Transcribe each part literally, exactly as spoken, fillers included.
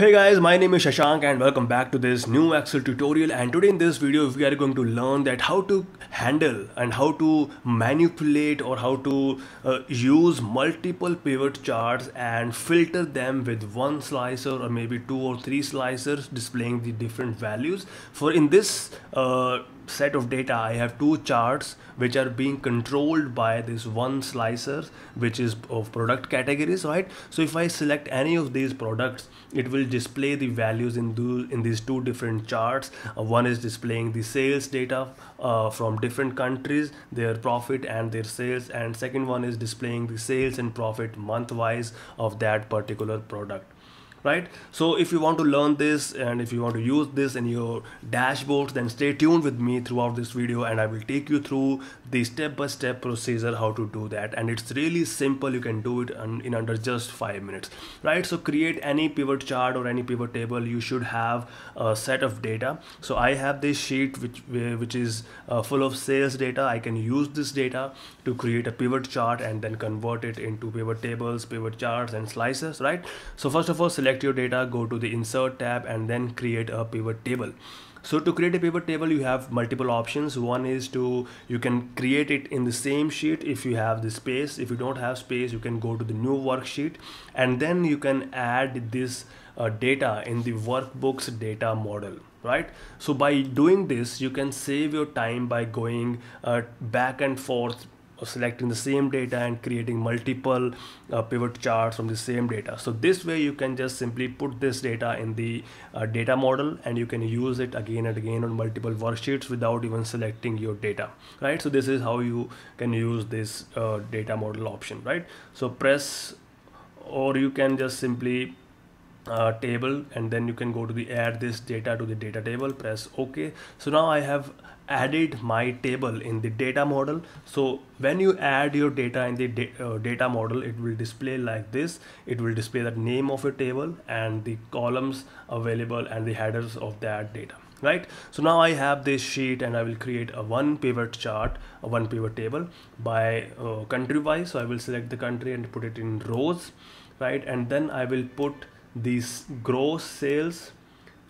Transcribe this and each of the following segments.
Hey guys, my name is Shashank and welcome back to this new Excel tutorial. And today in this video we are going to learn that how to handle and how to manipulate or how to uh, use multiple pivot charts and filter them with one slicer or maybe two or three slicers displaying the different values. For in this uh, set of data I have two charts which are being controlled by this one slicer, which is of product categories, right? So if I select any of these products, it will display the values in the, in these two different charts. Uh, one is displaying the sales data uh, from different countries, their profit and their sales, and second one is displaying the sales and profit month wise of that particular product, right? So if you want to learn this and if you want to use this in your dashboards, then stay tuned with me throughout this video and I will take you through the step-by-step procedure how to do that. And it's really simple, you can do it in under just five minutes, right? So create any pivot chart or any pivot table. You should have a set of data. So I have this sheet which which is uh, full of sales data. I can use this data to create a pivot chart and then convert it into pivot tables, pivot charts and slices, right? So first of all, select Select your data, go to the insert tab and then create a pivot table. So to create a pivot table you have multiple options. One is to you can create it in the same sheet if you have the space. If you don't have space, you can go to the new worksheet and then you can add this uh, data in the workbooks data model, right? So by doing this you can save your time by going uh, back and forth, selecting the same data and creating multiple uh, pivot charts from the same data. So this way you can just simply put this data in the uh, data model and you can use it again and again on multiple worksheets without even selecting your data, right? So this is how you can use this uh, data model option, right? So press, or you can just simply Uh, table and then you can go to the add this data to the data table, press OK. So now I have added my table in the data model. So when you add your data in the da uh, data model, it will display like this. It will display the name of a table and the columns available and the headers of that data, right? So now I have this sheet and I will create a one pivot chart, a one pivot table by uh, country wise. So I will select the country and put it in rows, right? And then I will put these gross sales,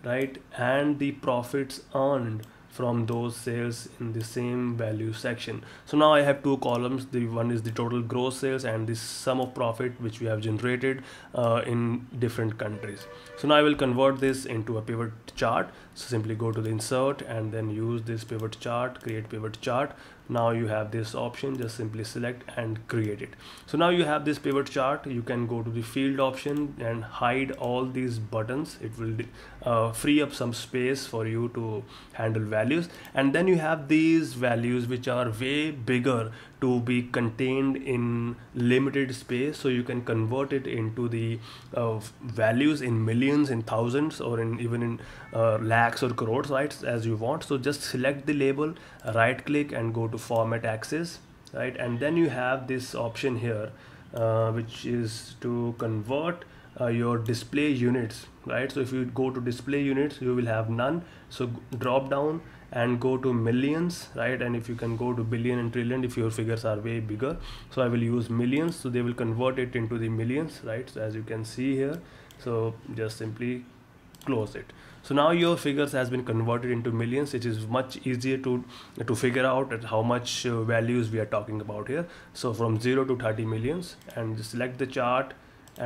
right, and the profits earned from those sales in the same value section. So now I have two columns. The one is the total gross sales and the sum of profit which we have generated uh, in different countries. So now I will convert this into a pivot chart. So simply go to the insert and then use this pivot chart, create pivot chart. Now you have this option, just simply select and create it. So now you have this pivot chart. You can go to the field option and hide all these buttons. It will uh, free up some space for you to handle values. And then you have these values which are way bigger to be contained in limited space. So you can convert it into the uh, values in millions, in thousands, or in even in uh, lakhs or crores, right, as you want. So just select the label, right click and go to format axis, right? And then you have this option here uh, which is to convert uh, your display units, right? So if you go to display units, you will have none. So drop down and go to millions, right? And if you can go to billion and trillion if your figures are way bigger. So I will use millions, so they will convert it into the millions, right? So as you can see here, so just simply close it. So now your figures has been converted into millions. It is much easier to to figure out at how much uh, values we are talking about here. So from zero to thirty millions, and select the chart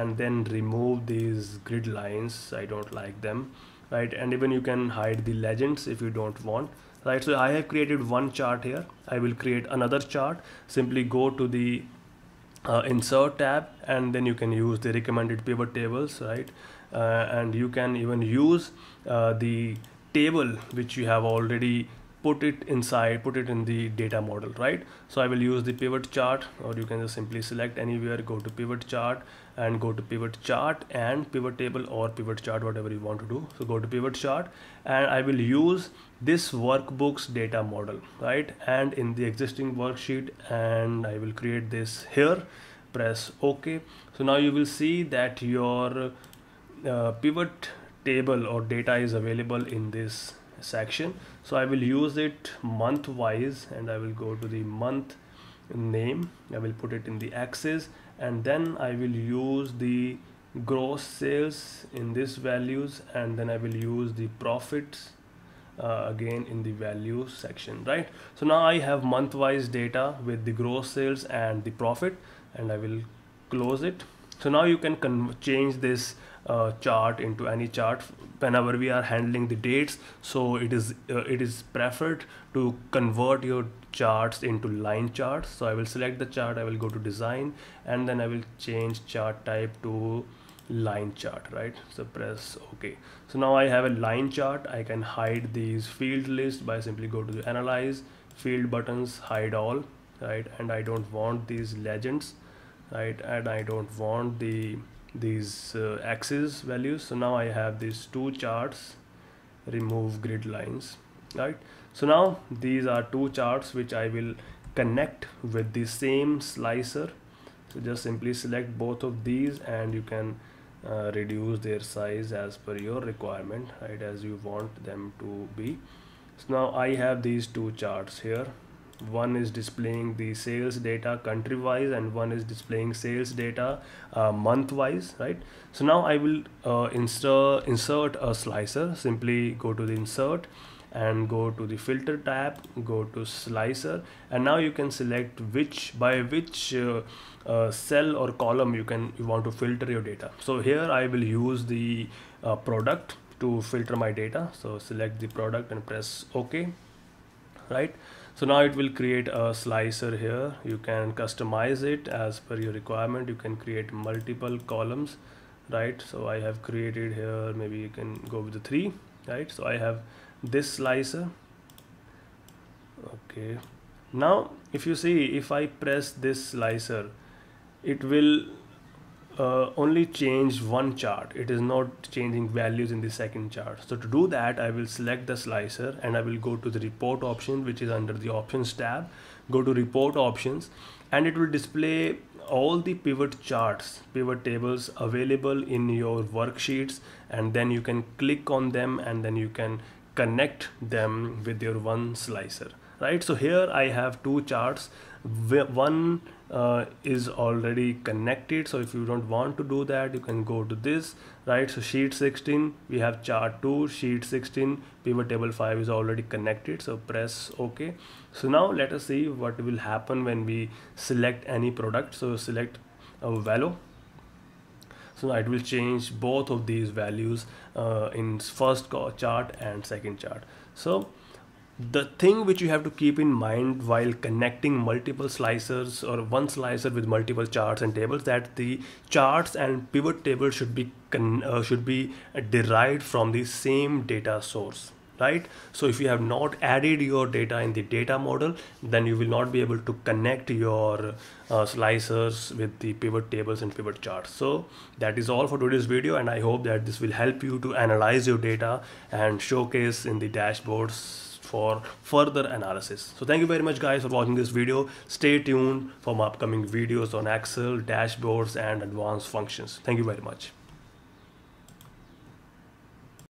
and then remove these grid lines. I don't like them, right? And even you can hide the legends if you don't want, right? So I have created one chart here. I will create another chart. Simply go to the uh, insert tab and then you can use the recommended pivot tables, right? Uh, and you can even use uh, the table which you have already put it inside, put it in the data model, right? So I will use the pivot chart, or you can just simply select anywhere, go to pivot chart and go to pivot chart and pivot table or pivot chart, whatever you want to do. So go to pivot chart and I will use this workbooks data model, right? And in the existing worksheet, and I will create this here, press OK. So now you will see that your uh, pivot table or data is available in this section. So I will use it month wise and I will go to the month name. I will put it in the axis and then I will use the gross sales in this values, and then I will use the profits uh, again in the value section, right? So now I have month wise data with the gross sales and the profit, and I will close it. So now you can con change this uh, chart into any chart whenever we are handling the dates. So it is uh, it is preferred to convert your charts into line charts. So I will select the chart, I will go to design, and then I will change chart type to line chart, right? So press OK. So now I have a line chart. I can hide these field list by simply go to the analyze field buttons, hide all, right? And I don't want these legends, right? And I don't want the these uh, axis values. So now I have these two charts, remove grid lines, right? So now these are two charts which I will connect with the same slicer. So just simply select both of these, and you can uh, reduce their size as per your requirement, right, as you want them to be. So now I have these two charts here. One is displaying the sales data country wise, and one is displaying sales data uh, month wise, right? So now I will uh, insert insert a slicer. Simply go to the insert and go to the filter tab, go to slicer, and now you can select which by which uh, uh, cell or column you can you want to filter your data. So here I will use the uh, product to filter my data. So select the product and press OK, right? So now it will create a slicer here. You can customize it as per your requirement. You can create multiple columns, right? So I have created here, maybe you can go with the three, right? So I have this slicer. Okay, now if you see, if I press this slicer, it will uh, only change one chart. It is not changing values in the second chart. So to do that, I will select the slicer and I will go to the report option, which is under the options tab. Go to report options, and it will display all the pivot charts, pivot tables available in your worksheets, and then you can click on them and then you can connect them with your one slicer, right? So here I have two charts. One uh, is already connected, so if you don't want to do that, you can go to this, right? So sheet sixteen, we have chart two, sheet sixteen, pivot table five is already connected, so press OK. So now let us see what will happen when we select any product. So select a value. So it will change both of these values uh, in first chart and second chart. So the thing which you have to keep in mind while connecting multiple slicers or one slicer with multiple charts and tables, that the charts and pivot tables should be con uh, should be derived from the same data source, right? So if you have not added your data in the data model, then you will not be able to connect your uh, slicers with the pivot tables and pivot charts. So that is all for today's video, and I hope that this will help you to analyze your data and showcase in the dashboards for further analysis. So thank you very much guys for watching this video. Stay tuned for my upcoming videos on Excel, dashboards and advanced functions. Thank you very much.